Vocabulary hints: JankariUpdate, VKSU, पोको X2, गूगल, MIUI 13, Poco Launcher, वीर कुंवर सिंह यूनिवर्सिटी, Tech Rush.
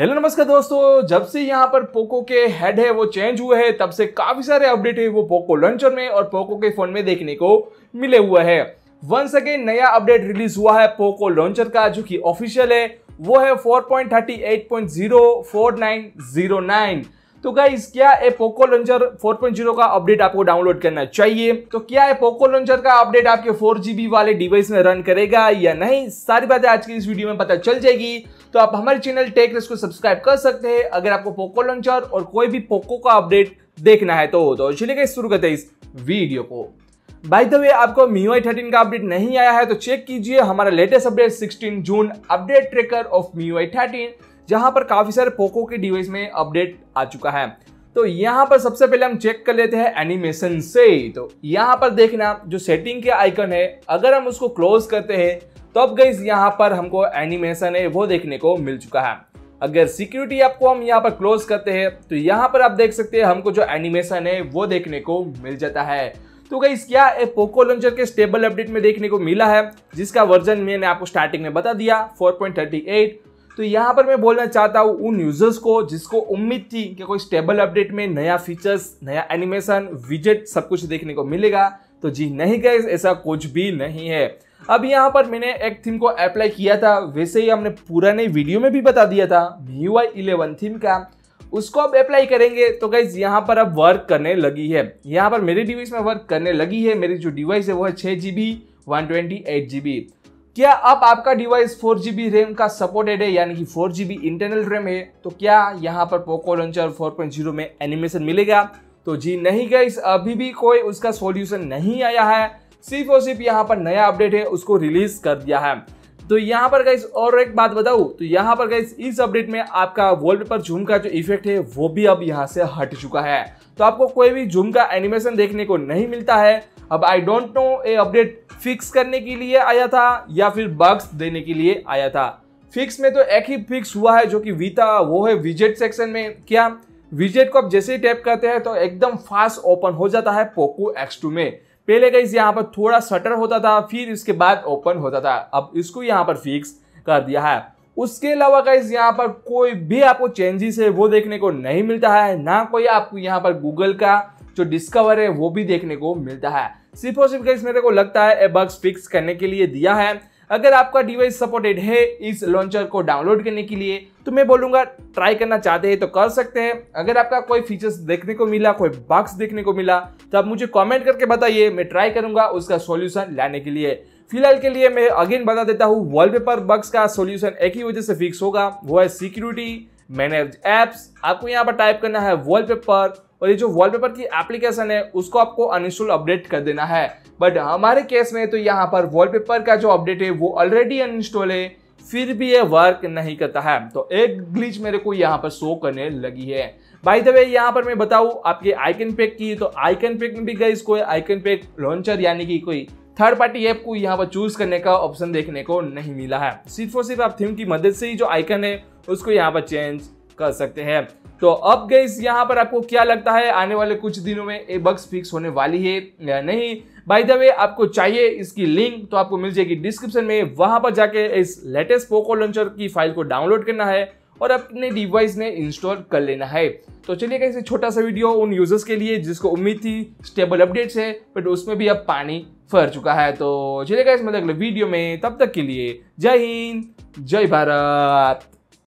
Hello नमस्कार दोस्तों, जब से यहाँ पर पोको के हेड है वो चेंज हुए हैं तब से काफी सारे अपडेट है वो पोको लॉन्चर में और पोको के फोन में देखने को मिले हुए हैं। वंस अगेन नया अपडेट रिलीज हुआ है पोको लॉन्चर का जो कि ऑफिशियल है, वो है 4.38.04909। तो गाइस क्या है पोको लॉन्चर 4.0 का अपडेट आपको डाउनलोड करना चाहिए? तो क्या है पोको लॉन्चर का अपडेट आपके 4GB वाले डिवाइस में रन करेगा या नहीं, सारी बातें आज की इस वीडियो में पता चल जाएगी। तो आप हमारे चैनल टेक रश को सब्सक्राइब कर सकते हैं अगर आपको पोको लॉन्चर और कोई भी पोको का अपडेट देखना है। तो चलिए गाइस शुरू करते हैं इस वीडियो को। बाय द वे आपको MIUI 13 का अपडेट नहीं आया है तो चेक कीजिए हमारा latest update 16 June update tracker of MIUI 13, जहां पर काफी सारे पोको के डिवाइस में अपडेट आ चुका है। तो यहां पर सबसे पहले हम चेक कर लेते हैं एनिमेशन से। तो यहां पर देखना जो सेटिंग के आइकन है, अगर हम उसको क्लोज करते हैं तो अब गाइस यहां पर हमको एनिमेशन है वो देखने को मिल चुका है। अगर सिक्योरिटी आपको हम यहां पर क्लोज करते हैं तो यहां पर आप देख सकते हैं हमको जो एनिमेशन है वो देखने को मिल जाता है। तो गाइस क्या एक पोको लॉन्चर के स्टेबल अपडेट में देखने को मिला है, जिसका वर्जन मैंने आपको स्टार्टिंग में बता दिया 4.38। तो यहाँ पर मैं बोलना चाहता हूँ उन यूजर्स को जिसको उम्मीद थी कि कोई स्टेबल अपडेट में नया फीचर्स, नया एनिमेशन, विजेट सब कुछ देखने को मिलेगा, तो जी नहीं गाइस, ऐसा कुछ भी नहीं है। अब यहाँ पर मैंने एक थीम को अप्लाई किया था, वैसे ही हमने पुराने वीडियो में भी बता दिया था MIUI 11 थीम का, उसको अब अप्लाई करेंगे। तो गाइज यहाँ पर अब वर्क करने लगी है, यहाँ पर मेरे डिवाइस में वर्क करने लगी है। मेरी जो डिवाइस है वो है 6GB 128GB। क्या अब आपका डिवाइस 4GB रैम का सपोर्टेड है, यानी कि 4GB इंटरनल रैम है, तो क्या यहाँ पर पोको लॉन्चर 4.0 में एनिमेशन मिलेगा? तो जी नहीं गाइस, अभी भी कोई उसका सॉल्यूशन नहीं आया है, सिर्फ और सिर्फ यहाँ पर नया अपडेट है उसको रिलीज कर दिया है। तो यहाँ पर गाइस और एक बात बताऊँ तो यहाँ पर गाइस इस अपडेट में आपका वॉलपेपर जूम का जो इफेक्ट है वो भी अब यहाँ से हट चुका है, तो आपको कोई भी जूम का एनिमेशन देखने को नहीं मिलता है। अब आई डोंट नो ये अपडेट फिक्स करने के लिए आया था या फिर बग्स देने के लिए आया था। फिक्स में तो एक ही फिक्स हुआ है जो कि वीता, वो है विजेट सेक्शन में। क्या विजेट को आप जैसे ही टैप करते हैं तो एकदम फास्ट ओपन हो जाता है पोको X2 में। पहले गाइस यहाँ पर थोड़ा शटर होता था, फिर इसके बाद ओपन होता था, अब इसको यहाँ पर फिक्स कर दिया है। उसके अलावा गाइस यहाँ पर कोई भी आपको चेंजेस है वो देखने को नहीं मिलता है, ना कोई आपको यहाँ पर गूगल का जो डिस्कवर है वो भी देखने को मिलता है। सिर्फ और सिर्फ गाइस मेरे को लगता है ए बग्स फिक्स करने के लिए दिया है। अगर आपका डिवाइस सपोर्टेड है इस लॉन्चर को डाउनलोड करने के लिए तो मैं बोलूँगा ट्राई करना चाहते हैं तो कर सकते हैं। अगर आपका कोई फीचर्स देखने को मिला, कोई बग्स देखने को मिला तो आप मुझे कमेंट करके बताइए, मैं ट्राई करूँगा उसका सॉल्यूशन लाने के लिए। फिलहाल के लिए मैं अगेन बता देता हूँ, वॉलपेपर बग्स का सॉल्यूशन एक ही वजह से फिक्स होगा, वो है सिक्योरिटी मैनेज ऐप्स। आपको यहाँ पर टाइप करना है वॉलपेपर, और ये जो वॉलपेपर की एप्लीकेशन है उसको आपको अनइंस्टॉल अपडेट कर देना है। बट हमारे केस में तो यहाँ पर वॉलपेपर का जो अपडेट है वो ऑलरेडी अनइंस्टॉल है, फिर भी ये वर्क नहीं करता है, तो एक ग्लिच मेरे को यहाँ पर शो करने लगी है। बाय द वे यहाँ पर मैं बताऊँ आपके आइकन पैक की, तो आइकन पैक में भी गाइस कोई आइकन पैक लॉन्चर यानी कि कोई थर्ड पार्टी ऐप को यहाँ पर चूज करने का ऑप्शन देखने को नहीं मिला है। सिर्फ और सिर्फ आप थीम की मदद से ही जो आइकन है उसको यहाँ पर चेंज कर सकते हैं। तो अब गाइस यहाँ पर आपको क्या लगता है आने वाले कुछ दिनों में ये बग्स फिक्स होने वाली है या नहीं? बाय द वे आपको चाहिए इसकी लिंक तो आपको मिल जाएगी डिस्क्रिप्शन में, वहां पर जाके इस लेटेस्ट पोको लॉन्चर की फाइल को डाउनलोड करना है और अपने डिवाइस में इंस्टॉल कर लेना है। तो चलिए गाइस छोटा सा वीडियो उन यूजर्स के लिए जिसको उम्मीद थी स्टेबल अपडेट्स है बट उसमें भी अब पानी फर चुका है। तो चलिए गाइस मतलब अगले वीडियो में, तब तक के लिए जय हिंद, जय भारत।